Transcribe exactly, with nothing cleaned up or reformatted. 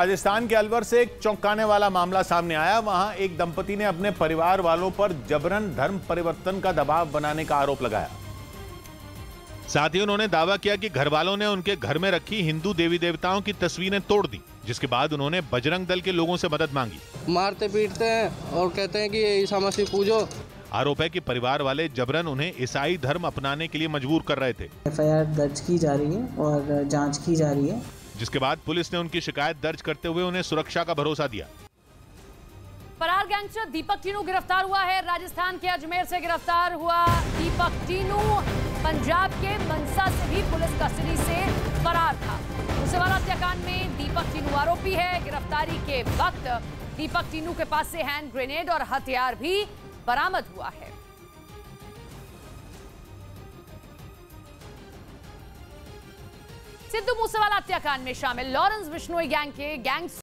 राजस्थान के अलवर से एक चौंकाने वाला मामला सामने आया। वहां एक दंपति ने अपने परिवार वालों पर जबरन धर्म परिवर्तन का दबाव बनाने का आरोप लगाया। साथ ही उन्होंने दावा किया कि घर वालों ने उनके घर में रखी हिंदू देवी देवताओं की तस्वीरें तोड़ दी, जिसके बाद उन्होंने बजरंग दल के लोगों से मदद मांगी। मारते पीटते हैं और कहते हैं कि ईसा मसीह पूजो। आरोप है कि परिवार वाले जबरन उन्हें ईसाई धर्म अपनाने के लिए मजबूर कर रहे थे। एफ आई आर दर्ज की जा रही है और जाँच की जा रही है, जिसके बाद पुलिस ने उनकी शिकायत दर्ज करते हुए उन्हें सुरक्षा का भरोसा दिया। फरार गैंगस्टर दीपक टीनू गिरफ्तार हुआ है। राजस्थान के अजमेर से गिरफ्तार हुआ दीपक टीनू पंजाब के मनसा से भी पुलिस कस्टडी से फरार था। मूसेवाला हत्याकांड में दीपक टीनू आरोपी है। गिरफ्तारी के वक्त दीपक टीनू के पास से हैंड ग्रेनेड और हथियार भी बरामद हुआ है। सिद्धू मूसेवाला हत्याकांड में शामिल लॉरेंस बिश्नोई गैंग के गैंग